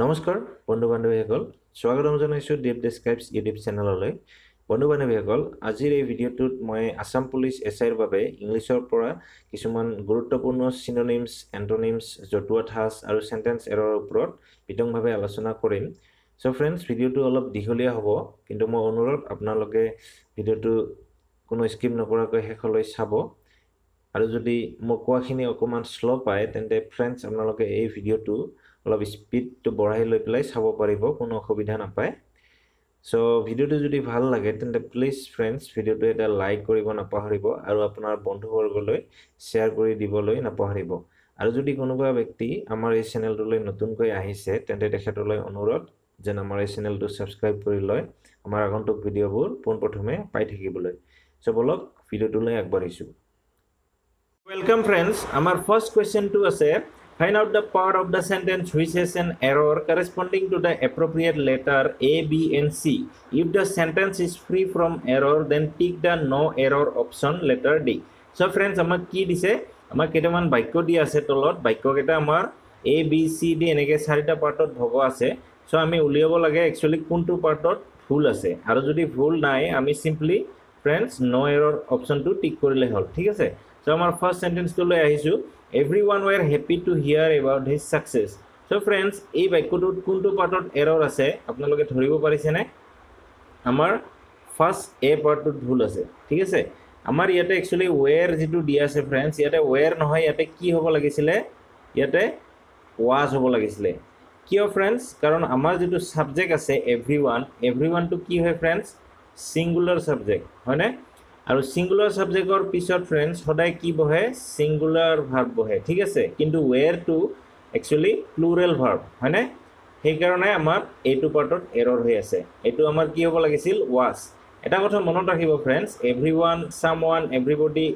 नमस्कार बंधु बान्धवीसकल स्वागतम जानाइछु डीप डेस्क्राइब्स यूट्यूब चेनेलले। बंधु बान्धवीसकल आजिर ए भिडियोटुत मैं आसाम पुलिस एसआईर बारे इंग्लिशर परा किछुमान गुरुत्वपूर्ण सिनोनिम्स एन्टोनिम्स जतुवा थास आरो सेन्टेन्स एरर उपरत बितंभावे आलोचना करिम। सो फ्रेंड्स भिडियोटु अलप दीघलिया हबो किन्तु मैं अनुरोध आपनालोके भिडियोटु कोनो स्किप नकराकै हेखलै साबो आरो जदि मो कोआखिनि अकमान स्लो पाए तेन्ते फ्रेंड्स आपनालोके ए भिडियोटु अलग स्पीड तो बढ़ाई लै पे चाब पारिबो कोनो असुविधा नापाय। सो भिडियो जो भल लगे तेंते प्लिज फ्रेंड्स भिडियो एटा लाइक करिबो नापाहरिबो आरो आपनार बंधुवर्गलै शेयर करि दिबोलै नापाहरिबो। आरो जदि कोनोबा व्यक्ति आमार ए चेनेलटुलै नतुनकै आहिसे तेंते तेखेतलै अनुरोध जेन आमार ए चेनेलटु सबस्क्राइब करि लय आमार आगन्तुक भिडियोबुर पोनप्रथमे पाइ थाकिबोलै। सो बोलक भिडियोटुलै आगबारिसु। वेलकम फ्रेंड्स, आमार फर्स्ट क्वेश्चन टु आसे Find out the part of the sentence which has an error corresponding to the appropriate letter A, B, and C. If the sentence is free from error, then tick the no error option letter D. So friends, amar ki dise? Amar ketaman bakyo di ase tolot bakyo keta amar A, B, C, D eneke sarita partot bhoga ase. So ami uliabo lage actually kuntu partot bhul ase. Aro jodi bhul nai ami simply friends no error option to tick korile hol. Thik ase? So amar first sentence to loi ahisu. Everyone were happy to hear about his success. So friends, ए वाक्यटुत कोनटु पार्टत error आसे आपनालोके धरिबो पारिसेने? आमार first A पार्टत भूल आसे, ठीक आसे। आमार इयाते एक्चुअली वेयर जितु दिया आसे फ्रेंड्स, इयाते वेयर নহয়, इयाते की होबो लागिছিলে? इयाते वाज होबो लागिছিলে। कियो फ्रेंड्स? कारण आमार जितु सब्जेक्ट आसे एवरीवन टु की होय फ्रेंड्स? Singular subject, हयने? आरो सिंगुलर सब्जेक्टर पिसर फ्रेंड्स सदाय की बहे सिंगुलर वर्ब बहे, ठीक आसे। किंतु were to actually plural verb, हने? हे कारणे आमार एटु पार्टत एरर होय आसे। एटु आमार की होबो लागिसिल वास। एटा কথা মনত ৰাখিব friends, everyone someone everybody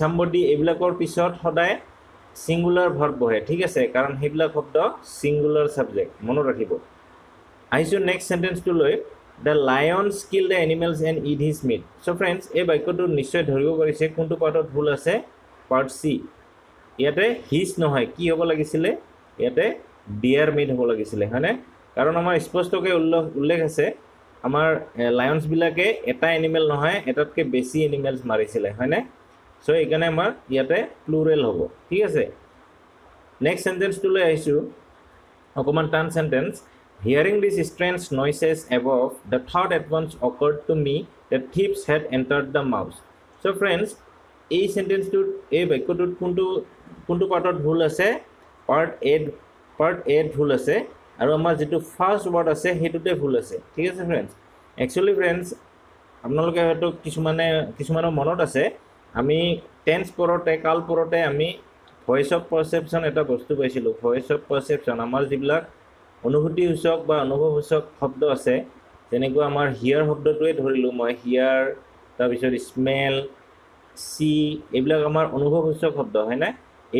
somebody এবিলাকৰ পিছত সদায় সিঙ্গুলার verb বহে, ঠিক আছে। কাৰণ হেবিলাক শব্দ সিঙ্গুলার সাবজেক্ট মনত ৰাখিব। আইছো নেক্সট সেন্টেন্স টু লৈ। The lions kill the animals and eat his meat. So friends, ए वाक्य तो निश्चय धरिबो परिसे कोनटु पार्टत भूल आसे? Part C. इयाते his নহয়, की होबो लागिছিলে? इयाते deer meat होबो लागिছিলে, हने? कारण आमार स्पष्टके उल्लेख आसे आमार लायन्स बिलाके एटा एनिमल নহয়, एटातके बेसी एनिमल्स मारिছিলে, हने? सो एकाने आमार इयाते प्लुरल होबो, ठीक आसे। नेक्स्ट सेन्टेन्स टु লৈ আইছো অকমান টান sentence. Hearing these strange noises above, the thought at once occurred to me that thieves had entered the house. So friends, a sentence to a वाक्य तो कुंटु पार्टत भूल आसे? पार्ट 8 भूल आसे आरो आमार जेतु फर्स्ट वर्ड आसे हेतुते भूल आसे, ठीक आसे फ्रेंड्स। एक्चुअली फ्रेंड्स आपनालोके हयतो किछुमाনৰ मनत आसे আমি টেন্স পৰতে কাল পৰতে আমি ভয়েস অফ পারসেপশন এটা বস্তু পাইছিলো। ভয়েস অফ পারসেপশন আমাৰ জিবলা अनुभूति सूचक बा अनुभव सूचक शब्द आसे जेनेको आमार हियर शब्दटुए धरिलु মই हियर তাৰ পিছত স্মেল সি এবিলাক आमार अनुभव सूचक शब्द হয় না।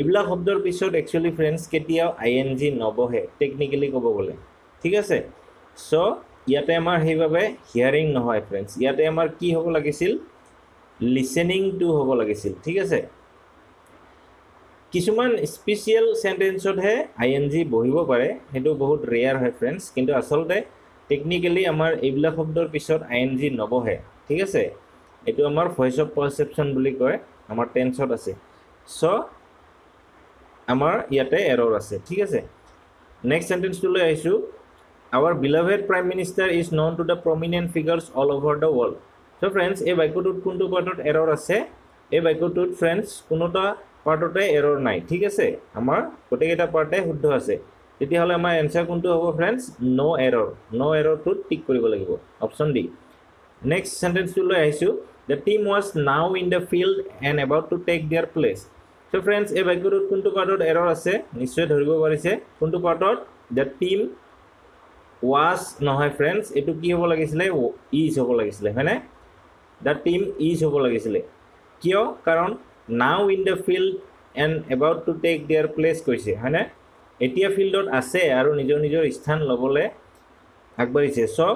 এবিলাক শব্দৰ পিছত एक्चुअली फ्रेंड्स কেতিয়াও আইএনজি নবহে টেকনিক্যালি কব গলে, ঠিক আছে। সো ইয়াতে আমাৰ হেইভাবে হিয়ারিং নহয় फ्रेंड्स, ইয়াতে আমাৰ কি হ'ব লাগিছিল? লিসেনিং টু হ'ব লাগিছিল, ঠিক আছে। किसुमान स्पेशियल सेन्टेन्सत हे आईएनजी बहिबो पारे, हेतु बहुत रेयर है फ्रेंड्स, किंतु असलते टेक्निकली आमार एबिला शब्दर पिছত आईएनजी नबहे, ठीक आसे। एतु आमार वॉइस ऑफ परसेप्शन बुली कय आमार टेन्सत आसे। सो आमार इयाते एरर आसे, ठीक आसे। नेक्स्ट सेन्टेन्स टु লৈ আইছো। Our beloved prime minister is known to the prominent figures all over the world. So friends, ए वाक्यटुत कोनटु पार्टत एरर आसे? ए वाक्यटुत फ्रेंड्स कोनोटा पार्टते एरर नाइ, ठीक आसे। आमार गोटेकेटा पार्टे শুদ্ধ आसे। তেতিয়াহলে আমাৰ आन्सर কোনটো হ'ব फ्रेंड्स? नो एरर টু টিক কৰিব লাগিব, অপচন ডি। নেক্সট সেন্টেন্স টু লৈ আইছো। The team was now in the field and about to take their place. So friends, এই বাক্যটোত কোনটো পাৰ্টত এরর আছে? নিশ্চয় ধৰিব পাৰিছে কোনটো পাৰ্টত? দ্য টিম ওয়াজ নহয় फ्रेंड्स, এটো কি হ'ব লাগিছিলে? ইজ হ'ব লাগিছিলে, হয়নে? দ্য টিম ইজ হ'ব লাগিছিলে। কিয়? কাৰণ now in the field and about to take their place कैसे, है ना? एटिया फील्डत आसे और निजर निजर स्थान लबले आगबाड़ीसे। सो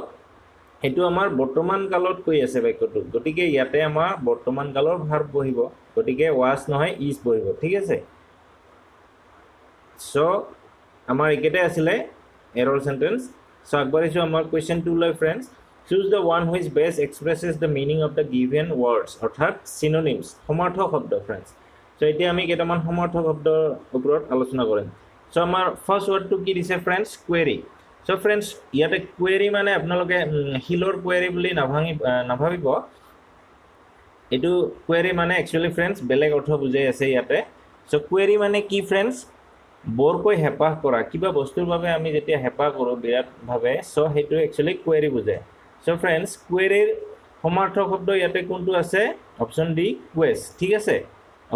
एटु आमार बर्तमान कालत কৈ আছে বাক্যটো, গতিকে ইয়াতে আমাৰ বৰ্তমান কালৰ ভাৰ্ব বহিব, গতিকে ওয়াজ নহয় ইজ বহিব, ঠিক আছে। সো আমাৰ একেটা আছিলে error sentence. So akbar is amar question 2 loi friends. Choose the one which best expresses the meaning of the given words orthat synonyms samarthok shobd friends. So eta ami ketaman samarthok shobd oporot alochona korim. So amar first word to ki dise friends query. So friends iate query mane apnaloke hilor query boli nabhabibo etu query mane actually friends beleg ortho bujai ase iate. So query mane ki friends बरको हेपा करा किबा बस्तुर भावे आमी जेतिया HEPA करो बिराट भावे सो हेतु actually query बुझे. So friends क्वेरीर समार्थक शब्द इयाते कोनटु आसे ऑप्शन डी क्वेस्ट. ठीक आसे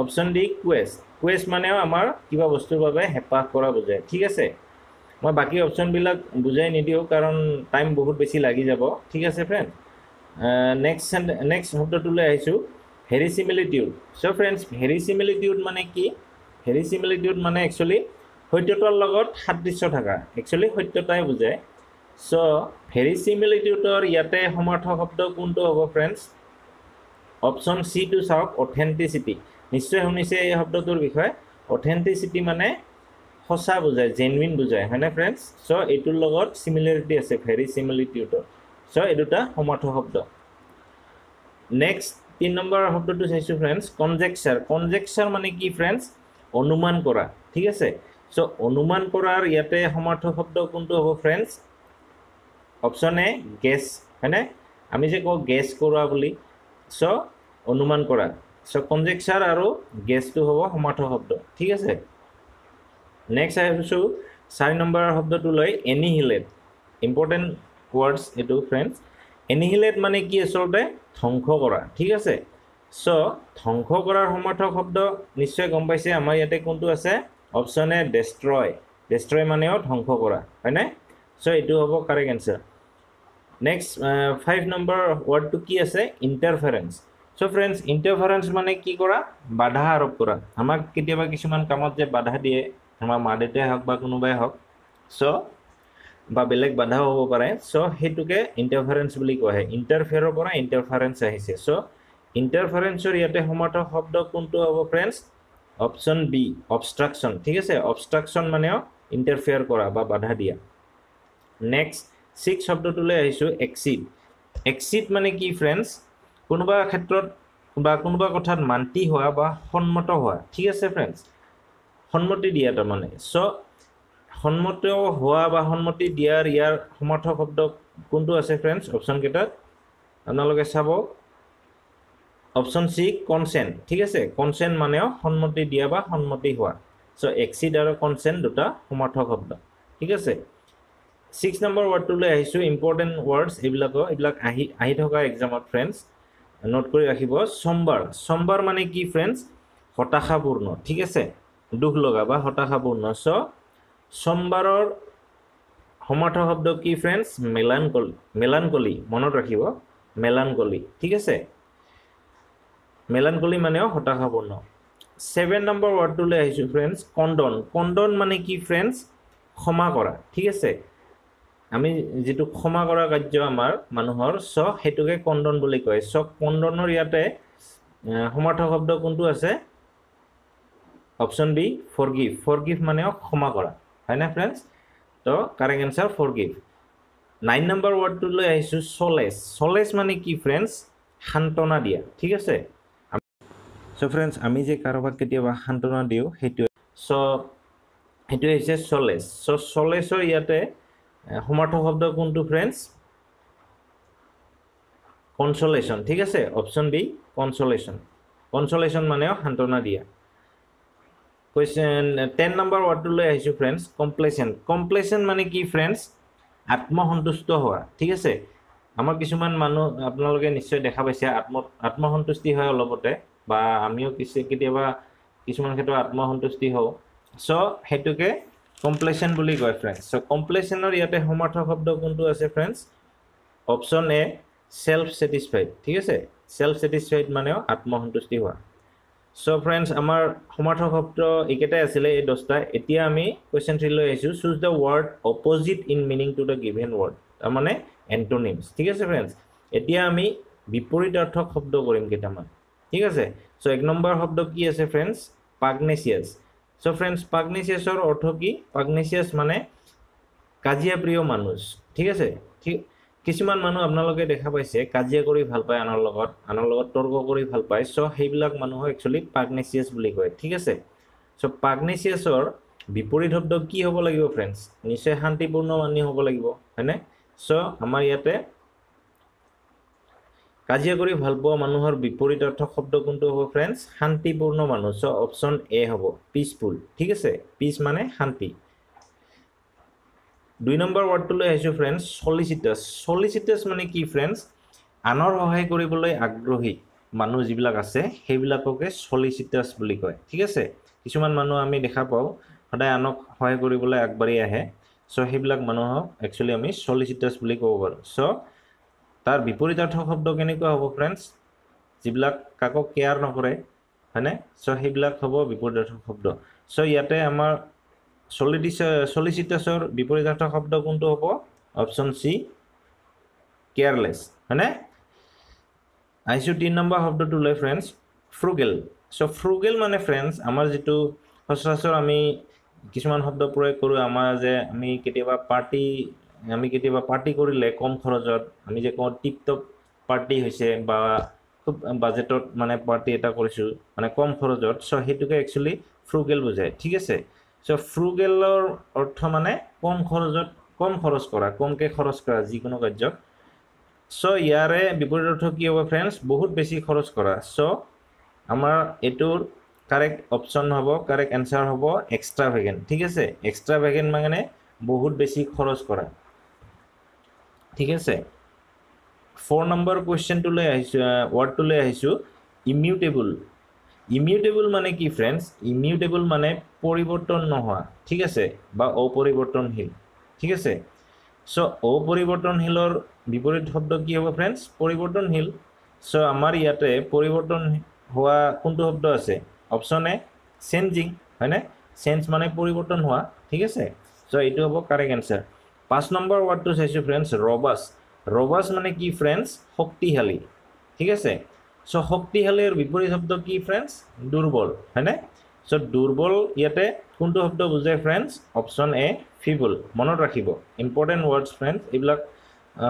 ऑप्शन डी क्वेस्ट. क्वेस्ट माने आमार किबा बस्तुर भावे हेपा करा बुझे. ठीक आसे मैं बाकी ऑप्शन बिलाक बुझाई निदियो कारण टाइम बहुत बेसी लागि जाबो. ठीक आसे फ्रेंड नेक्स्ट शब्दटु লৈ আইছো হেৰিচিমিলিটিউড. সো फ्रेंड्स হেৰিচিমিলিটিউড माने कि হেৰিচিমিলিটিউড माने एक्चुअली সত্যতাৰ লগত সাদৃশ্য থাকা একচুয়ালি সত্যতাই বুঝায়. সো হেৰিচিমিলিটিউডৰ ইয়াতে সমাৰ্থক শব্দ কোনটো হ'ব ফ্ৰেণ্ডছ অপশ্যন সি টু চাওক অথেণ্টিচিটি. নিশ্চয় শুনিছে এই শব্দটোৰ বিষয়ে. অথেণ্টিচিটি মানে সঁচা বুজায় জেনুইন বুজায় হয়নে ফ্ৰেণ্ডছ. সো এইটোৰ লগত সিমিলাৰিটি আছে হেৰিচিমিলিটিউডৰ. সো এই দুটা সমাৰ্থক শব্দ. নেক্সট ৩ নম্বৰ শব্দটো চাইছো ফ্ৰেণ্ডছ কনজেকচাৰ. কনজেকচাৰ মানে কি ফ্ৰেণ্ডছ অনুমান কৰা. ঠিক আছে सो अनुमान करार इते समार्थक शब्द कोनटो हबो फ्रेंड्स ऑप्शन ए गेस हैने आमी जे को गेस करा बोली. सो अनुमान करा सो कन्जेक्चर आरो गेस तो हबो समार्थक शब्द. ठीक है नेक्स्ट आइसो 4 नम्बर शब्द तो लय एनिहिलेट. इम्पोर्टेन्ट वर्ड्स एटू फ्रेंड्स. एनिहिलेट माने कि असलते ध्वंस करा. ठीक है सो ध्वंस करार समार्थक शब्द निश्चय गम पाइसे आमार इते कोनटो आसे ऑप्शन ए डेस्ट्रॉय. डेस्ट्रॉय माने ध्वंस करा है. सो यू हम correct answer. Next 5 number word तो कि आसे इंटरफेरेंस. सो फ्रेंड्स इंटरफेरेंस माने कि बाधा आरोप करा. आमाक केतियाबा किछुमान कामत जे बाधा दिए आमार मा देउताई हक बा कोनोबाई हक सो बा बेलेग बाधा होबो पारे. सो हेतुके इंटरफेरेंस बुली कहे. इंटरफेयर करा इंटरफेरेंस आहिसे. सो इंटरफेरेंसर इयाते समार्थक शब्द कोनटो हबो फ्रेंड्स ऑप्शन बी ऑब्स्ट्रक्शन. ठीक है ऑब्स्ट्रक्शन माने इंटरफेयर करा बाधा दिया. नेक्स्ट 6 शब्द तो ले आइसो एक्सिट. एक्सिट माने कि फ्रेंड्स कोनबा क्षेत्र बा कोनबा कथात मानती होआ बा सम्मत होआ. ठीक है फ्रेंड्स सम्मति दिया त माने. सो सम्मत होआ बा सम्मति दियार यार समर्थक शब्द कोनटो आसे फ्रेंड्स ऑप्शन केटा आना लगे साबो ऑप्शन सी कन्सेंट. ठीक है कन्सेंट माने सम्मति दिया बा सम्मति हुआ. सो एक्सिट और कन्सेंट दुटा समर्थक शब्द. ठीक है 6 नम्बर वर्ड तो ले आइसो इम्पोर्टेन्ट वर्ड्स. एबिलाक थका एग्जाम फ्रेंड्स नोट कर राखिब. सोमबार. सोमबार माने कि फ्रेंड्स हताशापूर्ण. ठीक है दुख लगा बा हताशापूर्ण. सो सोमबारर समर्थक शब्द कि फ्रेंड्स मेलानकली. मेलानकली मन राखिब मेलानकली. ठीक है मेलानकली माने हताशापूर्ण. 7 नम्बर वर्ड तो ले आइसो फ्रेंड्स कन्डन. कन्डन माने कि फ्रेंड्स क्षमा करा. ठीक है आमी जेतु क्षमा करा कार्य आमार मानुहर सो हेतुके कन्डन बुली कय. सो कन्डनर इयाते समर्थक शब्द कोनटो आसे ऑप्शन बी फॉरगिव. फॉरगिव माने क्षमा करा है ना फ्रेंड्स. तो correct answer forgive. 9 number word तो ले आइसो सोलेस. सोलेस माने कि फ्रेंड्स सांत्वना दिया. ठीक है सो फ्रेंड्स आमी जे कारोबार केतियाबा सांत्वना दिउ हेतु सो हेतु হৈছে सोलेस. सो सोलेसर ইয়াতে সমাৰ্থক শব্দ কোনটো फ्रेंड्स কনসোলেশন. ঠিক আছে অপশন বি কনসোলেশন. কনসোলেশন মানে সান্তনা দিয়া. কোয়েশ্চন 10 নম্বৰ ওয়ার্ড লৈ আহিছো फ्रेंड्स কমপ্লেসেন্ট. কমপ্লেসেন্ট মানে কি फ्रेंड्स আত্মসন্তুষ্ট হোৱা. ঠিক আছে আমাৰ কিছুমান মানুহ আপোনালোকে নিশ্চয় দেখা পাইছে আত্মসন্তুষ্টি হয় অলপতে বা আমিও কিছুমান ক্ষেত্ৰত আত্মসন্তুষ্টি হও. সো হেতুকে কমপ্লেসেন্ট বুলি কয় ফ্ৰেণ্ডছ. সো কমপ্লেসেন্টৰ ইয়াতে সমাৰ্থক শব্দ কোনটো আছে friends option A self satisfied. ঠিক আছে সেলফ স্যাটিসফাইড মানে আত্মসন্তুষ্টি হোৱা. সো ফ্ৰেণ্ডছ আমাৰ সমাৰ্থক শব্দ একেটাই আছিল এই 10টা. এতিয়া আমি কোৱেশ্চন 3 লৈ আহিছো choose the word opposite in meaning to the given word মানে এন্টোনিমছ. ঠিক আছে ফ্ৰেণ্ডছ এতিয়া আমি বিপৰীতাৰ্থক শব্দ কৰিম কেইটামান. ठीक है सो 1 नम्बर शब्द कि आसे फ्रेंड्स पाग्नेशियास. सो फ्रेंड्स पाग्नेशियासर अर्थ कि पाग्नेशियास माने কাজিয়া প্রিয় মানুষ ঠিক আছে ঠিক কিছুমান মানুহ আপোনালোকে দেখা পাইছে কাজিয়া কৰি ভাল পায় আনৰ লগত তৰ্ক কৰি ভাল পায় সো হেইবিলাক মানুহ একচুয়ালি পাগনেচিয়াস বুলি কয় ঠিক আছে সো পাগনেচিয়াসৰ বিপৰীত শব্দ কি হ'ব লাগিব फ्रेंड्स নিশ্চয় শান্তিপূৰ্ণ মানি হ'ব লাগিব হয়নে সো আমাৰ ইয়াতে কাজিয়া কৰি ভাল পোৱা মানুহৰ বিপৰীত অৰ্থ শব্দ কোনটো হ'ব फ्रेंड्स শান্তিপূৰ্ণ মানুহ সো অপচন এ হ'ব পিসফুল ঠিক আছে পিস মানে শান্তি दुई नम्बर वर्ड तो लो फ्रेंड्स सलिसिटास सलिसिटास माने कि फ्रेंड्स आनर सहाय কৰিবলৈ आग्रही मानु जिबिलाक आसे हेबिलाकके सलिसिटास বুলি কয় ঠিক আছে কিছুমান মানুহ আমি দেখা পাও সদায় আনক সহায় কৰিবলৈ আগবাঢ়ি আহে সো হেবিলাক মানুহ একচুয়ালি আমি সলিसिटास বুলি কও বৰ সো তাৰ বিপৰীতাৰ্থ শব্দ কেনেকুৱা হ'ব फ्रेंड्स जिबिलाक কাকক কেয়ার নকৰে হয়নে সো হেবিলাক হ'ব বিপৰীতাৰ্থ শব্দ সো ইয়াতে আমাৰ सलिसिटासर विपरीतार्थ शब्द कोनটো হ'ব অপচন সি কেয়ারলেস হয়নে আইসু 3 নম্বৰ শব্দটো লৈ फ्रेंड्स फ्रुगल সো फ्रुगल মানে फ्रेंड्स আমাৰ যেটো সচৰাচৰ আমি কিছুমান শব্দ প্ৰয়োগ কৰো আমাৰ যে আমি কেতিয়াবা পাৰ্টি কৰিলে কম খৰচত আমি যে কোন টিপ টপ পাৰ্টি হৈছে বা খুব বাজেটত মানে পাৰ্টি এটা কৰিছো মানে কম খৰচত সো হেতুকে একচুয়ালি फ्रुगल বুজায় ঠিক আছে सो फ्रुगेलर अर्थ माने कम खरच करा कम के खरच करा जिकोनो कार्य सो यारे विपरीत अर्थ कि होबो फ्रेंड्स बहुत बेसी खरच करा सो आमार एटुर करेक्ट ऑप्शन होबो करेक्ट आंसर होबो एक्सट्रावेगेंट ठीक है एक्सट्रावेगेंट माने बहुत बेसी खरच करा ठीक है 4 नंबर क्वेश्चन टु ले आइसु वर्ड टु ले आइसु इम्यूटेबल ইমিউটেবল মানে কি फ्रेंड्स ইমিউটেবল মানে পরিবর্তন নহয়া ঠিক আছে বা অপরিবর্তনশীল ঠিক আছে সো অপরিবর্তনশীলৰ বিপৰীত শব্দ কি হ'ব फ्रेंड्स পরিবর্তনশীল সো আমাৰ ইয়াতে পৰিৱৰ্তন হোৱা কোনটো শব্দ আছে অপচন এ চেঞ্জিং হয়নে চেঞ্জ মানে পৰিৱৰ্তন হোৱা ঠিক আছে সো এইটো হ'ব কারেক্ট আনসার 5 নম্বৰ ওয়ার্ডটো চাইছো फ्रेंड्स ৰবাস ৰবাস মানে কি फ्रेंड्स শক্তিশালী ঠিক আছে सो शक्तिशालीर विपरीत शब्द की फ्रेंड्स दुर्बल है ना सो दुर्बल इते कौन शब्द बुझे फ्रेंड्स ऑप्शन ए फीबल मन रखिब इम्पोर्टेन्ट वर्ड्स फ्रेंड्स यबिलक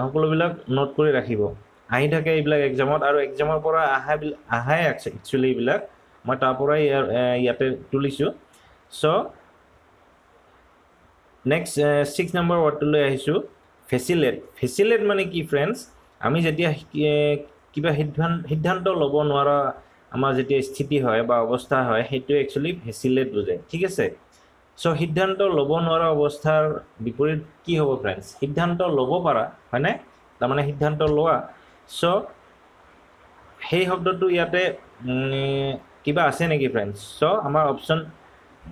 सकलोबिलक नोट कर रखिब आहि थाके यबिलक एग्जामत आरो एग्जामर पर आहाय एक्चुअली यबिलक मैं तार पर इते तुलिसु सो नेक्स्ट 6 नम्बर वर्ड तो ले आइसु फैसिलेट फैसिलेट माने कि फ्रेंड्स आमी जेतिया কিবা সিদ্ধান্ত লব নোৱাৰা আমাৰ যেতিয়া স্থিতি হয় বা অৱস্থা হয় হেতু একচুয়ালি ফেচিলেট বুজায় ঠিক আছে সো সিদ্ধান্ত লব নোৱাৰা অৱস্থাৰ বিপৰীত কি হ'ব फ्रेंड्स সিদ্ধান্ত লব পাৰা হয় না তাৰ মানে সিদ্ধান্ত লোৱা সো হেই শব্দটো ইয়াতে কিবা আছে নেকি फ्रेंड्स সো আমাৰ অপচন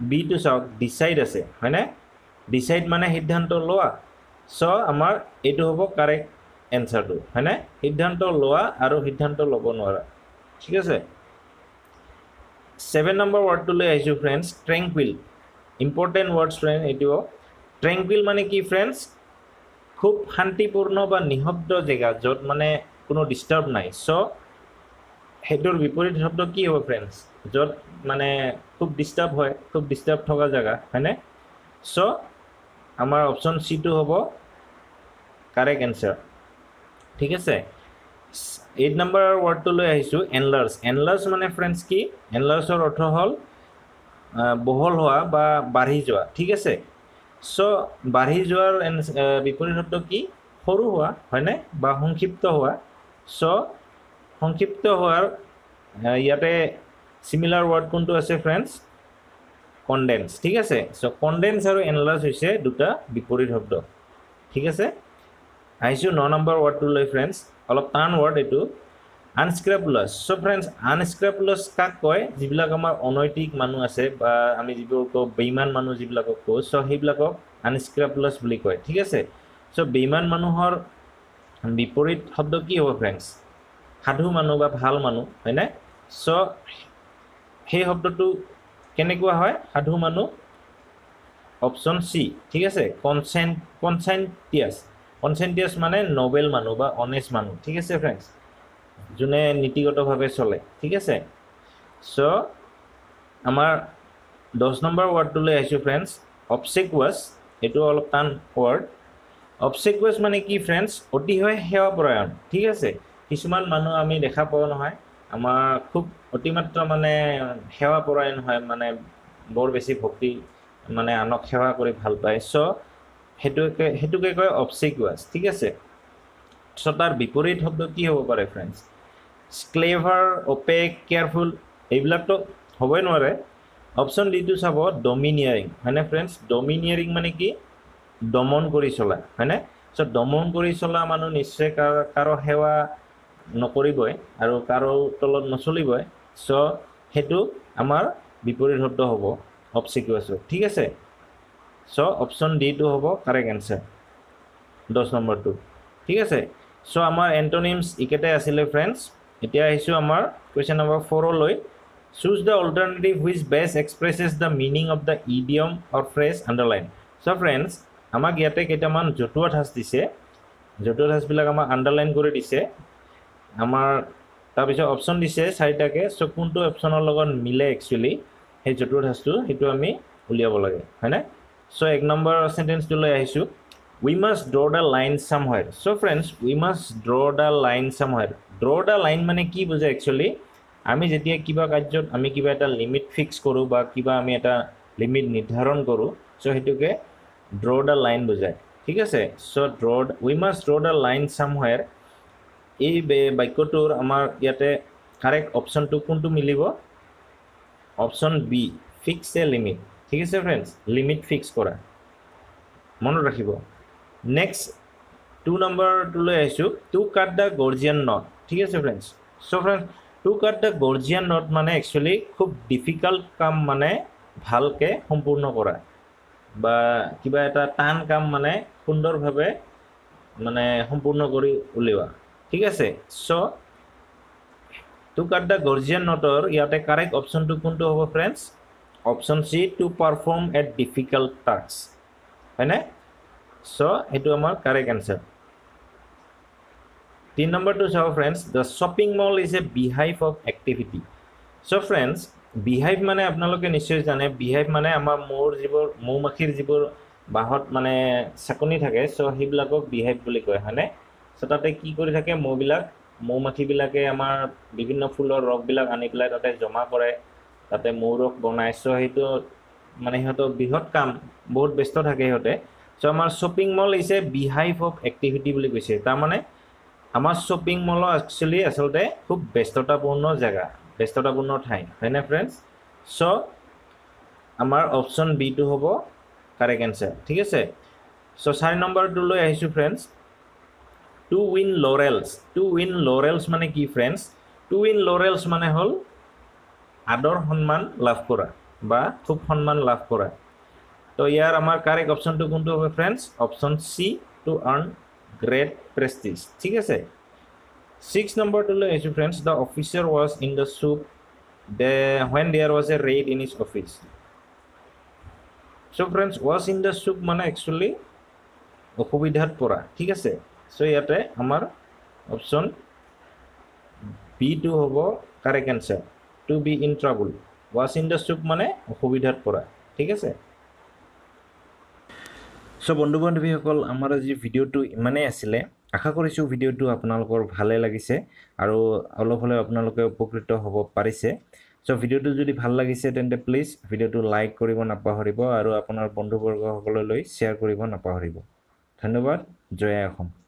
বি টু চাওক ডিসাইড আছে হয় না ডিসাইড মানে সিদ্ধান্ত লোৱা সো আমাৰ এটো হ'ব কারেক্ট आंसर तो है ना सिद्धांत लोआ और सिद्धांत लबो नोरा ठीक है 7 नंबर वर्ड तो ले आइसु friends tranquil important words friend एटो ट्रैंक्विल माने कि फ्रेंड्स खूब शांतिपूर्ण बा निहब्द जगह जत माने कोनो डिस्टर्ब नाइ सो हेडर विपरीत शब्द कि हो फ्रेंड्स जत माने खूब डिस्टर्ब थका जगह है ना सो आमार ऑप्शन सी तो होबो करेक्ट आंसर ठीक है 8 नम्बर वर्ड तो लो एनलार्ज एनलार्ज माने फ्रेंड्स की एनलार्जर अर्थ हल बहल हुआ बा बाढ़ी जावा ठीक है सो बाढ़ी जावार विपरीत शब्द की सरू हुआ है ना बा संक्षिप्त हुआ सो संक्षिप्त हुआ इते सिमिलार वर्ड कोनटो आछे फ्रेंड्स कन्डेन्स ठीक है सो कन्डेन्स और एनलार्ज होइसे दुटा विपरीत शब्द ठीक है आइसु 9 नम्बर वर्ड तो लो फ्रेंड्स अलग टान वर्ड एटू आनस्क्रेपुलस सो फ्रेंड्स आनस्क्रेपुलस काक कय जिबिलाक आमार अनैतिक मानु आसे बा आमी जिबिलको बेईमान मानु जिबिलाकक को सो हेबिलाकक आनस्क्रेपुलस बुली कय ठीक आसे सो बेईमान मानुहर विपरीत शब्द कि होबो फ्रेंड्स साधु मानु बा ভাল मानु हैने सो हे शब्दटु केनेकुवा हय साधु मानु ऑप्शन सी ठीक आसे कन्सेंटियास कन्सेंटियास माने नोबेल मानु बा अनेस्ट मानु ठीक है फ्रेंड्स जुने नीतिगत भावे चले ठीक है सो आमार 10 नम्बर वर्ड तो ले आइसु फ्रेंड्स ऑब्सेक्वास एटो अलग टान वर्ड ऑब्सेक्युअस माने कि फ्रेंड्स अति सेवापरायण ठीक है किसुमान मानुह आमी देखा पाओ नहय आमार खूब अतिमात्रा माने सेवापरायण हय माने बर बेसि भक्ति माने आनक सेवा करि ভাল पाए सो हेतुके कय ऑब्सेक्युअस ठीक है। सो तार विपरीत शब्द कि हब पारे फ्रेंड्स क्लेवर ओपेक केयरफुल एइबिलाक तो हबई नोवारे। ऑप्शन डी तो सब डोमिनियरिंग है फ्रेंड्स डोमिनियरिंग माने कि दमन कर चला है सो दमन कर चला मानु निश्चय कारो सेवा नकरिबय और कारो तलत नचलिबय सो हेतु आमार विपरीत शब्द हब ऑब्सेक्युअस ठीक है। सो ऑप्शन डी तो हब करेक्ट आंसर 10 नम्बर 2 ठीक है। सो आमार एंटोनिम्स इकेटाई आसिले फ्रेंड्स। एतिया आइसु आमार क्वेश्चन नम्बर 4 लई choose the alternative which best expresses the meaning of the idiom or phrase underlined। So friends आमाक याते केटामान जटुआ ठास दिसे जटुआ ठास बिलाक आमाक अंडारलाइन करे दिसे आमार तारपिছত ऑप्शन दिसे 4टाके सो कोनটো ऑप्शনৰ লগত मिले एक्चुअली हे जटुआ ठासটো हेतु आमी उलियाब लागे है ना। सो 1 नम्बर सेन्टेन्स লৈ আহিছো we must draw the line somewhere। So friends we must draw the line somewhere। draw the line माने की बुझे एक्चुअली आमी जेतिया किबा कार्यत आमी किबा एटा लिमिट फिक्स करूँ बा किबा आमी एटा लिमिट निर्धारण करूँ सो हेतुके ड्र द लाइन बुझाय ठीक है। सो ड्र वी मास्ट ड्र द लाइन सामवेयर ये वाक्यटोर आमार याते करेक्ट ऑप्शन तो कोनटो मिलिब option B fix a limit ठीक है फ्रेंड्स लिमिट फिक्स करा मन राखिब। नेक्स्ट 2 नम्बर 2 तो लै आइसु to cut the Gordian knot ठीक है friends. So friends to cut the Gordian knot माने एक्चुअली खूब डिफिकल्ट काम माने भालके सम्पूर्ण करा बा किबा एटा टान काम माने सुंदर भावे माने सम्पूर्ण करि उलिवा ठीक है। सो टू काट द गॉर्जियन नटर याते करेक्ट ऑप्शन तो कोनटो हबो friends option C to perform a difficult task है ना। सो हेतु आमार करेक्ट आंसर 3 नम्बर 2 चाहो friends the shopping mall is a beehive of activity. So friends beehive माने आपनालोके निश्चय जाने बिहाइव माने आमार मोर जिबोर मौमाखिर जिबोर बाहत माने साकनी थाके सो हिबलाकक बिहाइव बुली कय हने। सो ताते की करि थाके मौबिलाक मौमाखि बिलाके आमार विभिन्न फुलर रक बिलाक आनि बिलाय ताते जमा करे ताते मौरक बनाय सो हेतु माने हतो बिहत काम बहुत व्यस्त थाके हते। सो आमार shopping mall is a beehive of activity बुली कइसे ता माने आमार शॉपिंग मॉल एक्चुअली आसलते खूब व्यस्ततापूर्ण जगह व्यस्ततापूर्ण ठाई है ना फ्रेंड्स। सो आमार ऑप्शन बी तो हबो करेक्ट आंसर ठीक है। सो 4 नम्बर 2 लै आइसु फ्रेंड्स टू विन लॉरेल्स माने कि फ्रेंड्स टू विन लॉरेल्स माने हल आदर सम्मान लाभ करा बा खूब सम्मान लाभ करा तो यार आमार करेक्ट ऑप्शन तो कोनटो हबो friends option C to earn great prestige ठीक है। 6 नम्बर 2 लै आइसु friends the officer was in the soup when there was a raid in his office. So friends was in the soup माने actually असुविधात पड़ा ठीक है। सो इते आमार ऑप्शन बी तो हबो correct answer to be in trouble was in the soup माने असुविधात पड़ा ठीक है। सो बंधु बान्धवीसकल आमार आज भिडिओटो इमानेই आছিলে आशा करिছোঁ भिडिओटो আপোনালোকৰ ভালে লাগিছে আৰু অলপ হ'লে আপোনালোকে উপকৃত হ'ব পাৰিছে। সো ভিডিওটো যদি ভাল লাগিছে তেন্তে প্লিজ ভিডিওটো লাইক কৰিব নাপাহৰিব আৰু আপোনাৰ বন্ধুবৰ্গসকললৈ শ্বেয়াৰ কৰিব নাপাহৰিব। ধন্যবাদ। জয় অসম।